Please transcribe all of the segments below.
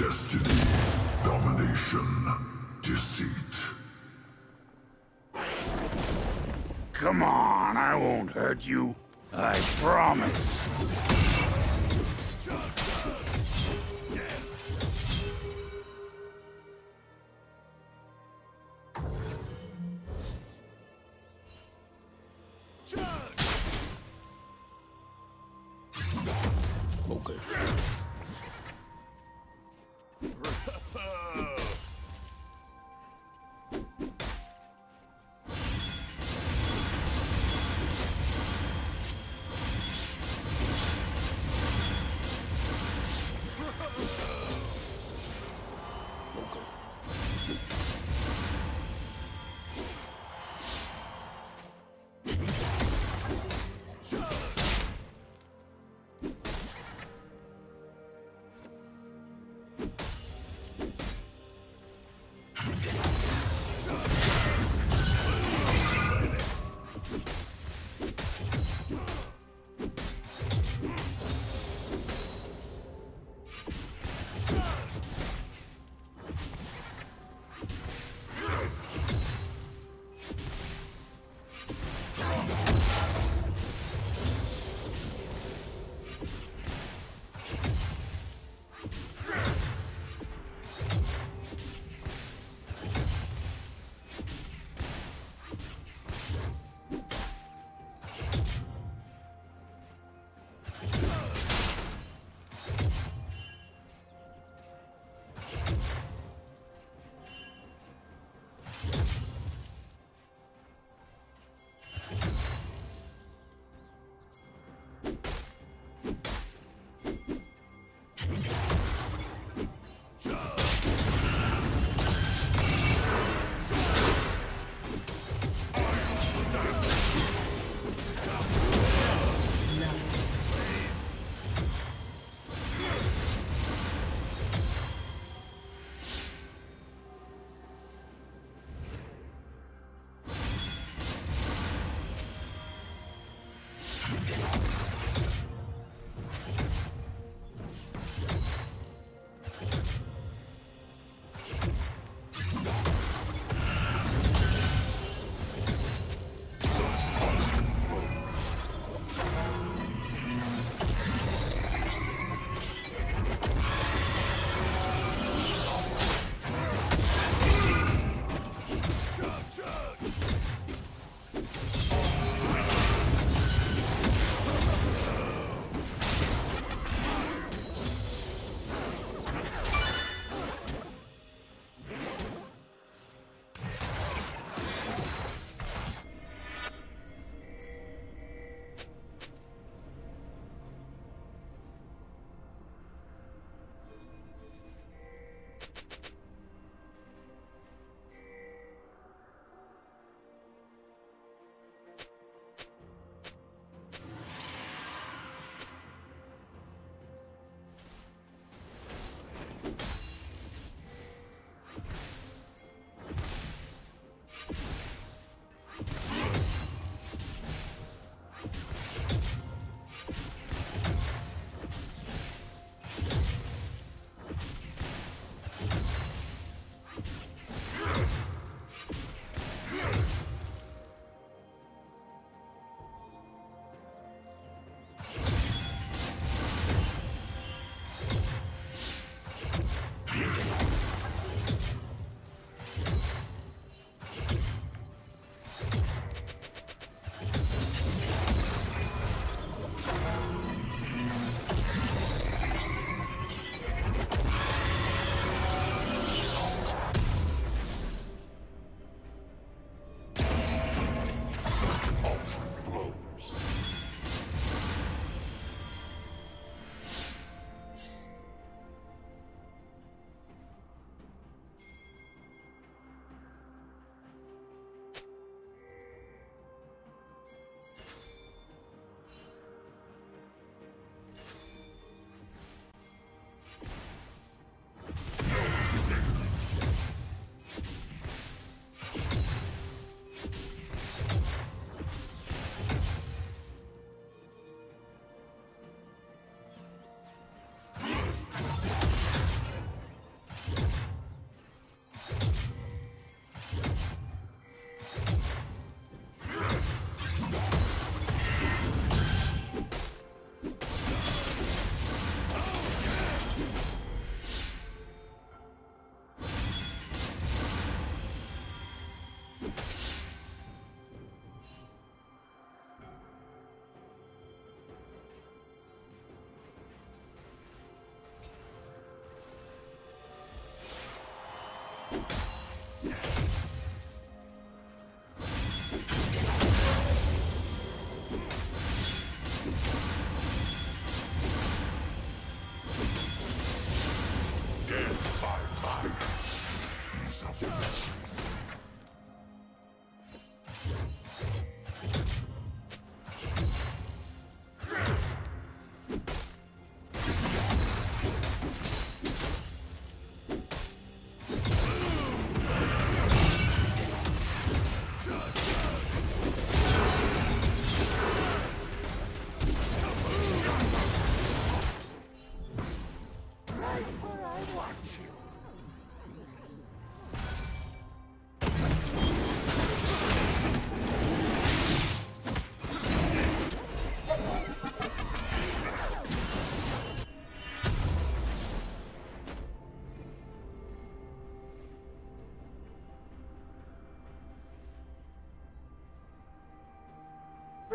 Destiny, domination, deceit. Come on, I won't hurt you. I promise.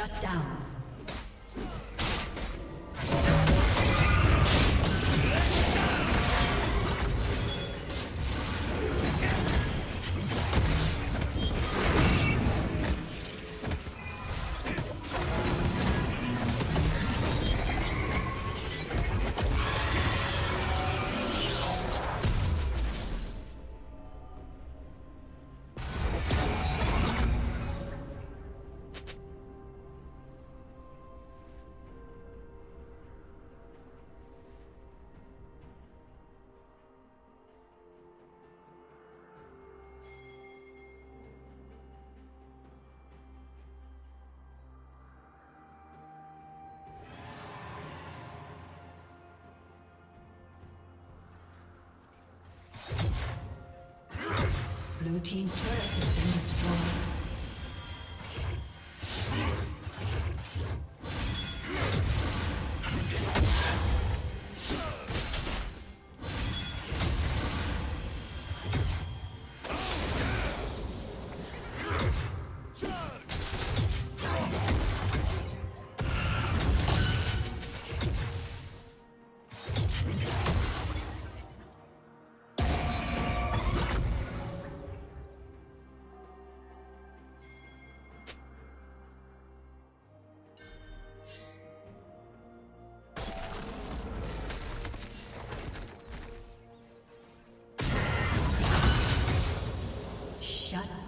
Shut down. Blue team's turret has been destroyed.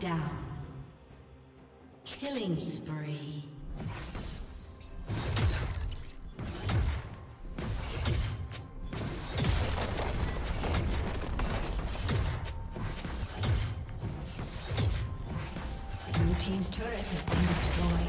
Down. Killing spree. Blue team's turret has been destroyed.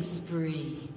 Spree.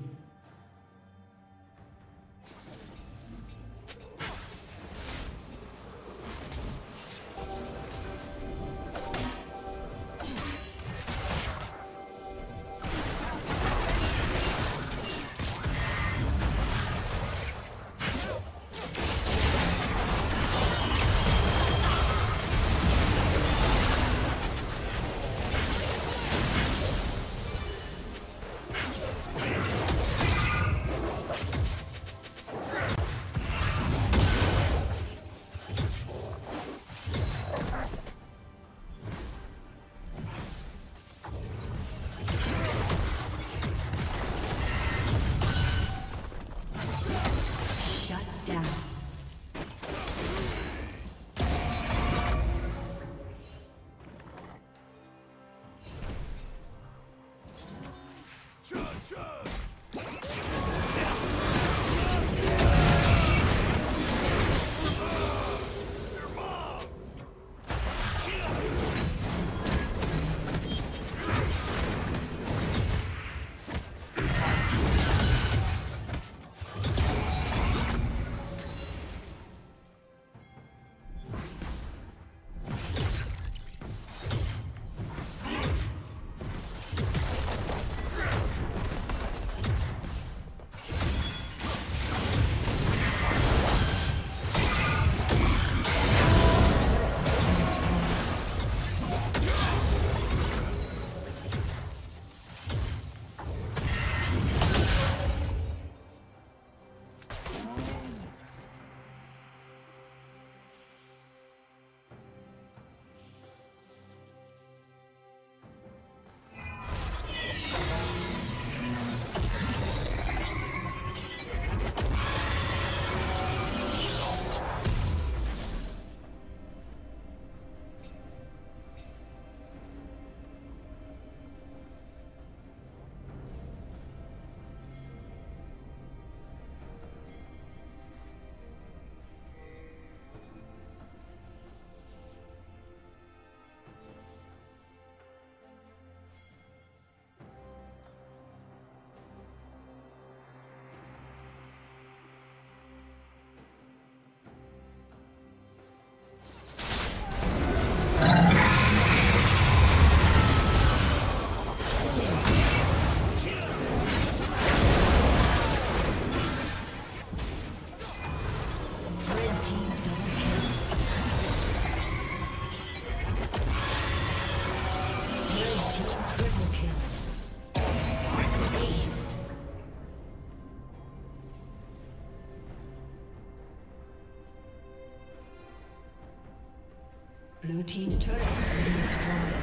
Blue team's turret has been destroyed.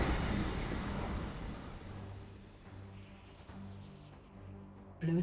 Blue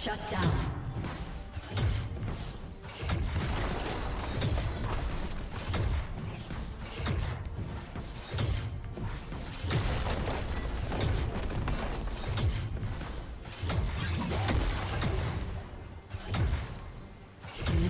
Shut down. Blue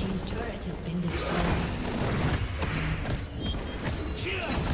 team's turret has been destroyed.